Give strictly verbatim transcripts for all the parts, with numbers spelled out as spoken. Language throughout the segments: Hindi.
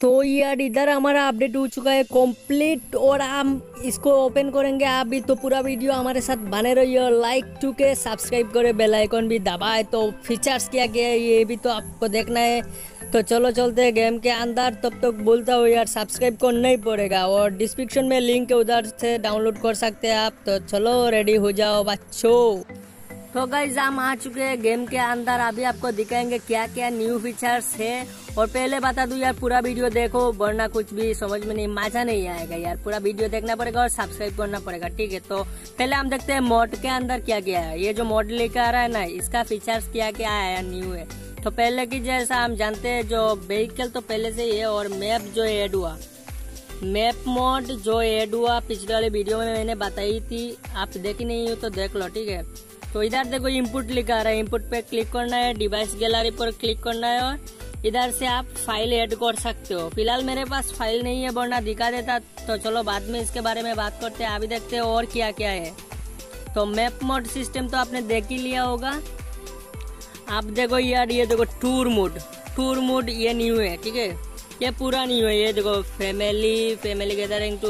तो यार इधर हमारा अपडेट हो चुका है कंप्लीट और हम इसको ओपन करेंगे आप भी। तो पूरा वीडियो हमारे साथ बने रहिए और लाइक टू के सब्सक्राइब करें, बेल आइकन भी दबाए। तो फीचर्स क्या क्या है ये भी तो आपको देखना है। तो चलो चलते हैं गेम के अंदर। तब तक तो बोलता हूँ यार सब्सक्राइब करना ही पड़ेगा और डिस्क्रिप्शन में लिंक है, उधर से डाउनलोड कर सकते हैं आप। तो चलो रेडी हो जाओ बच्चों। तो गाइस हम आ चुके हैं गेम के अंदर। अभी आपको दिखाएंगे क्या क्या न्यू फीचर्स है। और पहले बता दूं यार पूरा वीडियो देखो, वरना कुछ भी समझ में नहीं, मजा नहीं आएगा यार। पूरा वीडियो देखना पड़ेगा और सब्सक्राइब करना पड़ेगा, ठीक है। तो पहले हम देखते हैं मोड के अंदर क्या क्या है। ये जो मोड लेकर आ रहा है ना, इसका फीचर्स क्या क्या आया न्यू है। तो पहले की जैसा हम जानते हैं जो व्हीकल तो पहले से ही है, और मैप जो एड हुआ, मैप मोड जो एड हुआ पिछले वाले वीडियो में मैंने बताई थी, आप देखी नहीं हो तो देख लो, ठीक है। तो इधर देखो इनपुट लिखा रहा है, इनपुट पे क्लिक करना है, डिवाइस गैलरी पर क्लिक करना है और इधर से आप फाइल ऐड कर सकते हो। फिलहाल मेरे पास फाइल नहीं है, वरना दिखा देता। तो चलो बाद में इसके बारे में बात करते हैं, अभी देखते हैं और क्या क्या है। तो मैप मोड सिस्टम तो आपने देख ही लिया होगा। आप देखो यार ये देखो टूर मोड, टूर मोड ये न्यू है, ठीक है, ये पूरा न्यू है। ये देखो family, family gathering to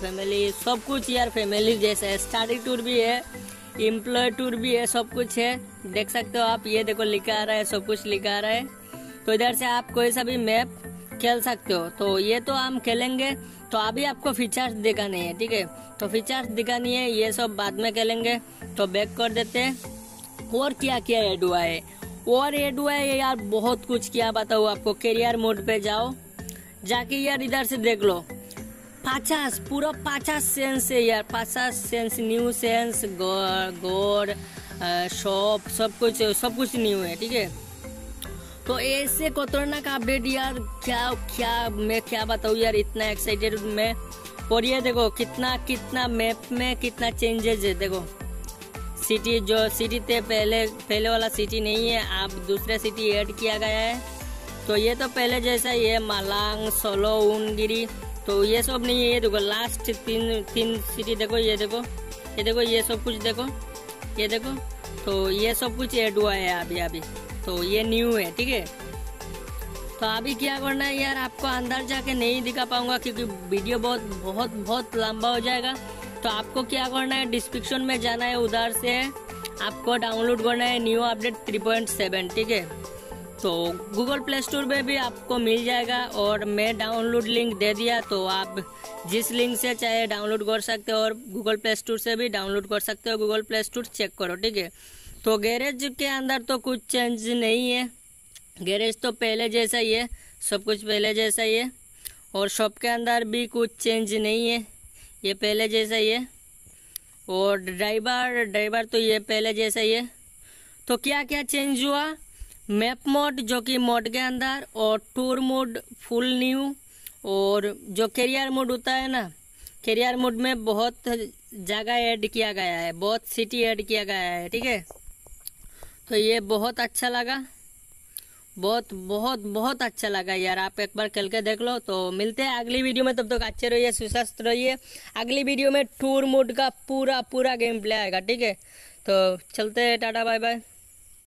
family, सब कुछ यार फैमिली जैसा है। स्टडी टूर भी है, एम्प्लॉय टूर भी है, सब कुछ है, देख सकते हो आप। ये देखो लिखा आ रहा है, सब कुछ लिखा आ रहा है। तो इधर से आप कोई सा भी मैप खेल सकते हो। तो ये तो हम खेलेंगे, तो अभी आपको फीचर्स दिखानी है, ठीक है। तो फीचर्स दिखानी है, ये सब बाद में खेलेंगे। तो बैक कर देते हैं और क्या क्या ऐड हुआ है। और ऐड हुआ है यार बहुत कुछ, क्या बताऊँ आपको। करियर मोड पे जाओ, जाके यार इधर से देख लो पचास, पूरा पचास सेंस है यार, पचास सेंस, न्यू सेंस, गोड शॉप, सब कुछ सब कुछ न्यू है, ठीक है। तो ऐसे खतरनाक अपडेट यार, क्या क्या मैं क्या बताऊँ यार, इतना एक्साइटेड मैं। और ये देखो कितना कितना मैप में कितना चेंजेस है। देखो सिटी, जो सिटी थे पहले, पहले वाला सिटी नहीं है, अब दूसरा सिटी ऐड किया गया है। तो ये तो पहले जैसा ही है, मालांग, सोलो, ऊनगिरी, तो ये सब नहीं है। ये देखो लास्ट तीन तीन सिटी देखो, ये देखो ये देखो ये सब कुछ देखो, ये देखो। तो ये सब कुछ ऐड हुआ है अभी अभी, तो ये न्यू है, ठीक है। तो अभी क्या करना है यार, आपको अंदर जाके नहीं दिखा पाऊंगा क्योंकि वीडियो बहुत बहुत बहुत लंबा हो जाएगा। तो आपको क्या करना है, डिस्क्रिप्शन में जाना है, उधर से आपको डाउनलोड करना है new update three point seven, ठीक है। तो गूगल प्ले स्टोर में भी आपको मिल जाएगा और मैं डाउनलोड लिंक दे दिया, तो आप जिस लिंक से चाहे डाउनलोड कर सकते हो और गूगल प्ले स्टोर से भी डाउनलोड कर सकते हो। गूगल प्ले स्टोर चेक करो, ठीक है। तो गैरेज के अंदर तो कुछ चेंज नहीं है, गैरेज तो पहले जैसा ही है, सब कुछ पहले जैसा ही है। और शॉप के अंदर भी कुछ चेंज नहीं है, ये पहले जैसा ही है। और ड्राइवर ड्राइवर तो ये पहले जैसा ही है। तो क्या क्या चेंज हुआ, मैप मोड जो कि मोड के अंदर, और टूर मोड फुल न्यू, और जो करियर मोड होता है ना, करियर मोड में बहुत जगह ऐड किया गया है, बहुत सिटी ऐड किया गया है, ठीक है। तो ये बहुत अच्छा लगा, बहुत बहुत बहुत अच्छा लगा यार, आप एक बार खेल के देख लो। तो मिलते हैं अगली वीडियो में, तब तक अच्छे रहिए, सुस्वस्थ रहिए। अगली वीडियो में टूर मोड का पूरा पूरा गेम प्ले आएगा, ठीक है। तो चलते हैं, टाटा बाय बाय।